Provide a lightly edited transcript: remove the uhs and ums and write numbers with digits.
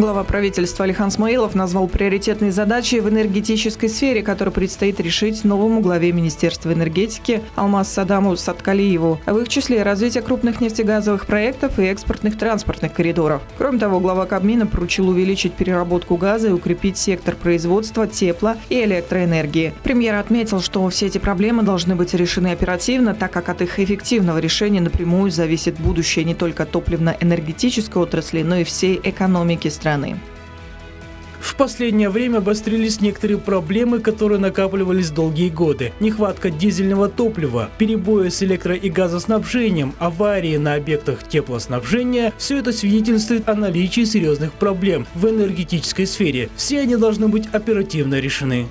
Глава правительства Алихан Смаилов назвал приоритетные задачи в энергетической сфере, которые предстоит решить новому главе Министерства энергетики Алмасадаму Саткалиеву. В их числе развитие крупных нефтегазовых проектов и экспортных транспортных коридоров. Кроме того, глава Кабмина поручил увеличить переработку газа и укрепить сектор производства тепла и электроэнергии. Премьер отметил, что все эти проблемы должны быть решены оперативно, так как от их эффективного решения напрямую зависит будущее не только топливно-энергетической отрасли, но и всей экономики страны. В последнее время обострились некоторые проблемы, которые накапливались долгие годы. Нехватка дизельного топлива, перебои с электро- и газоснабжением, аварии на объектах теплоснабжения – все это свидетельствует о наличии серьезных проблем в энергетической сфере. Все они должны быть оперативно решены.